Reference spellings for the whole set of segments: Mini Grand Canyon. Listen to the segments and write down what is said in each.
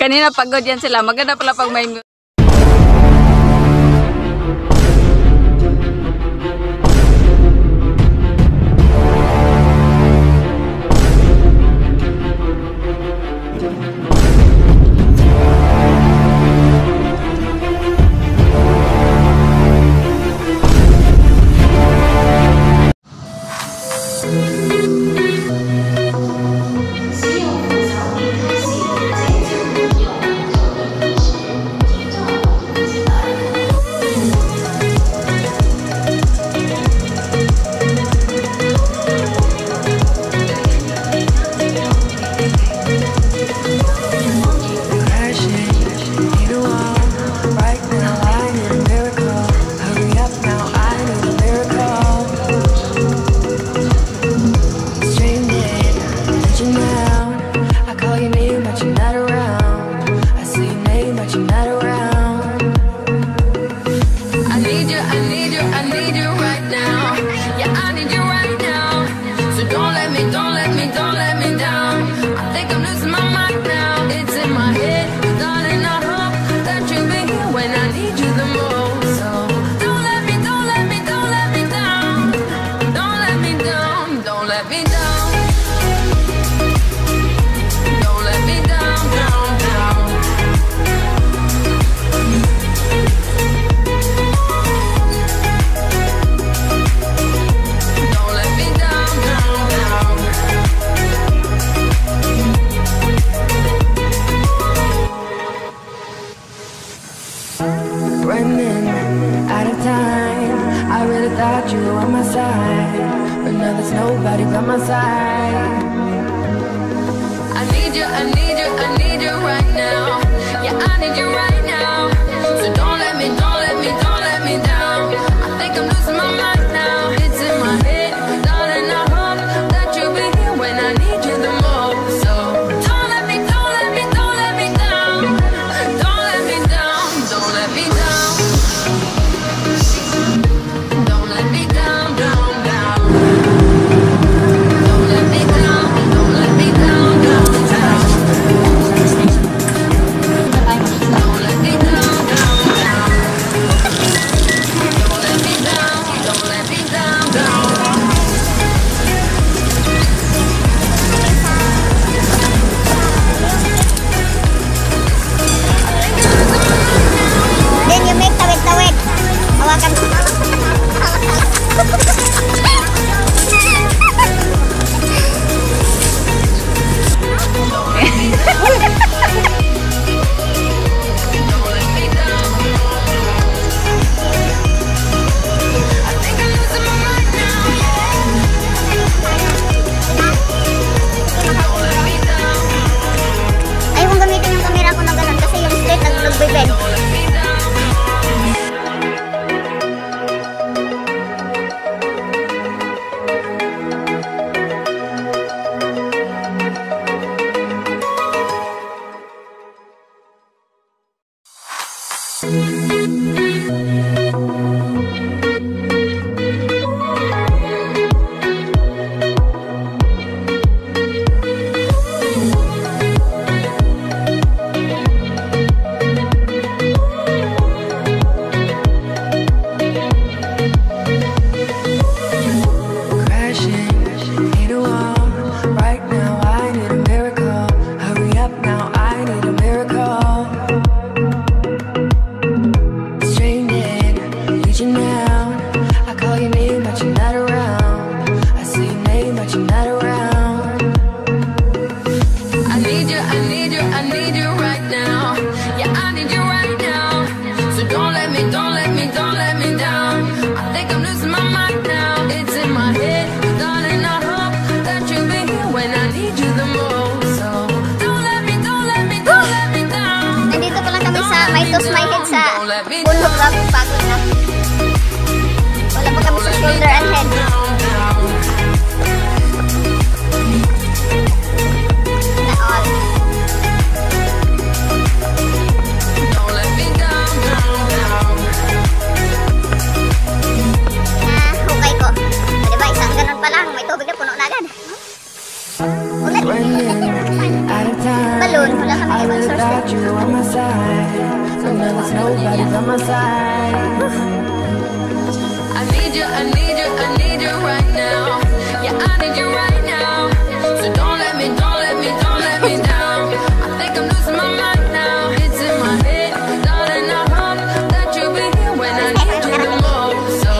Kanina pagod yan sila. Maganda pala pag may music. Thought you were on my side, but now there's nobody by my side. I need you, I need you, I need you right now. Yeah, I need you right now. So don't let me, don't let me, don't let me down. I think I'm losing my mind now. It's in my head, darling, I hope that you'll be here when I need you the most. So don't let me, don't let me, don't let me down. Don't let me down, don't let me down. Don't let me down. friends, nobody's on my side. I need you, I need you, I need you right now. Yeah, I need you right now. So don't let me, don't let me, don't let me down. I think I'm losing my mind now. It's in my head, darling, I hope that you'll be here when I need you the most. So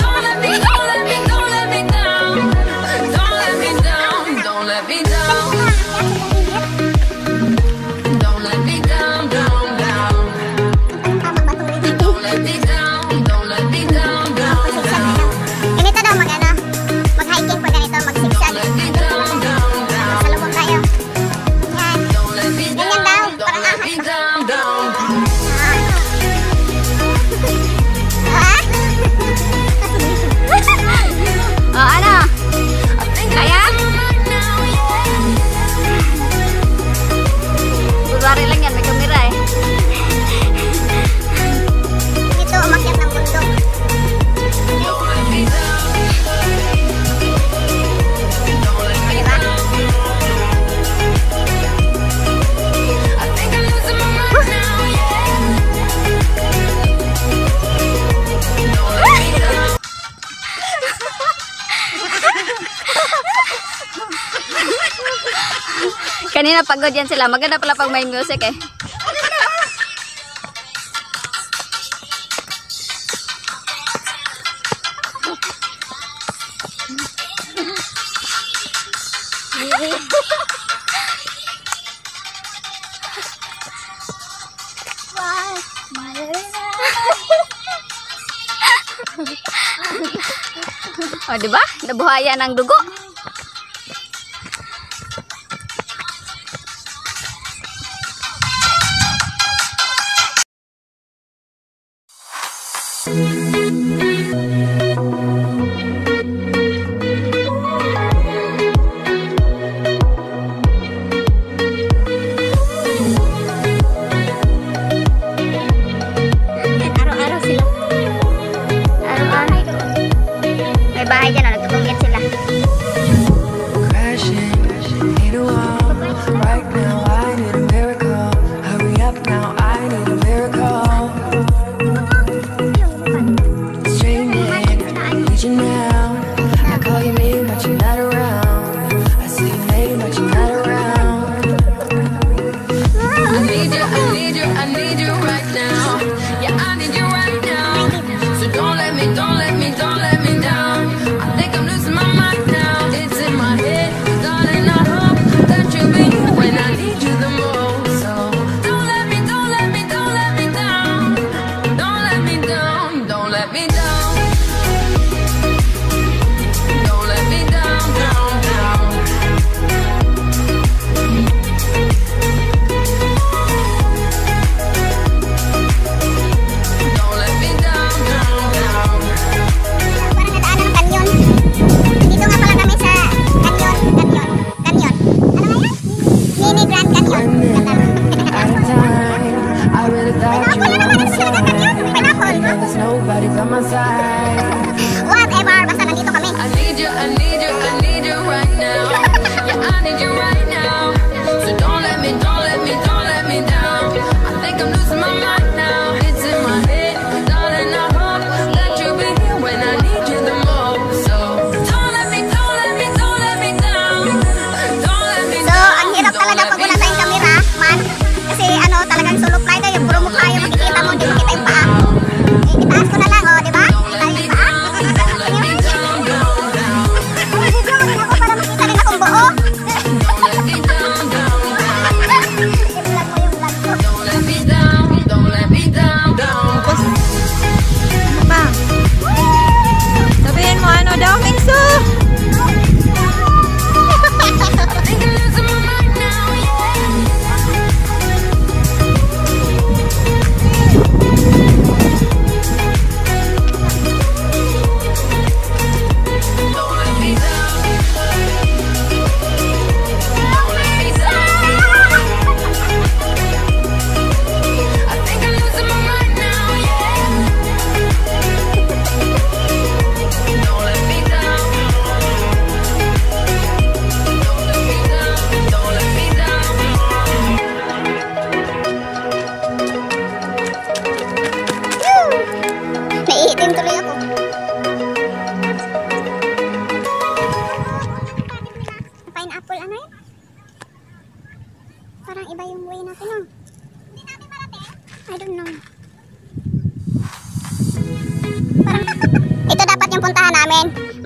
don't let me, don't let me, don't let me down. Don't let me down, don't let me down. Kanina pagod yan sila. Maganda pala pag may music eh. O diba? Nabuhayan ang dugo. Don't let me down.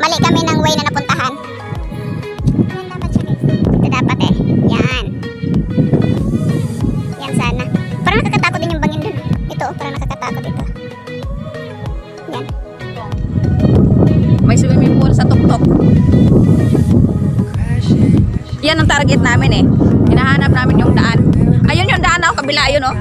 mali kami ng way na napuntahan. Ayan dapat siya guys. Ito dapat eh. Yan. Yan sana. Parang nakakatakot din yung bangin dun. Ito oh, parang nakakatakot ito. Yan. May swimming pool sa tuktok. Yan ang target namin eh. Hinahanap namin yung daan. Ayun yung daan na oh, kabila yun oh.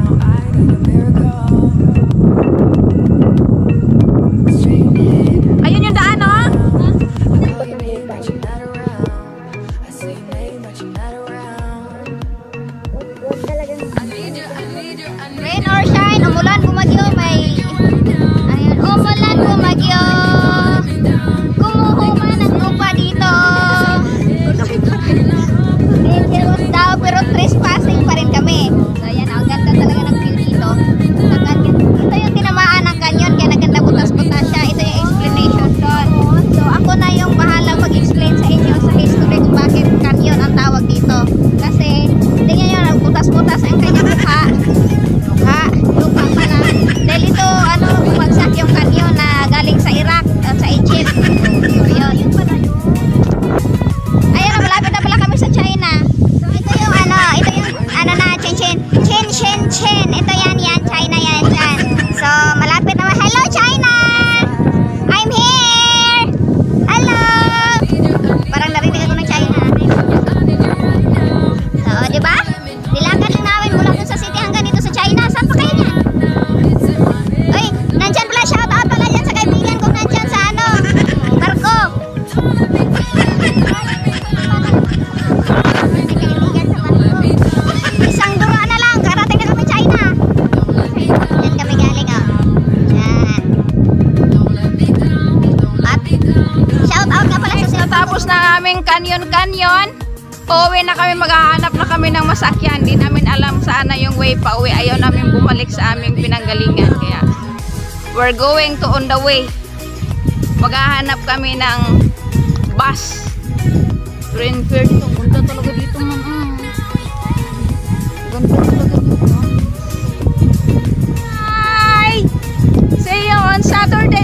Canyon. Pauwi na kami, maghahanap na kami ng masakyan. Hindi namin alam saan na yung way pauwi. Ayaw namin bumalik sa aming pinanggalingan. Kaya we're going to on the way. Maghahanap kami ng bus. Renford. Punta talaga dito mama. Ganda talaga dito. Hi! See you on Saturday!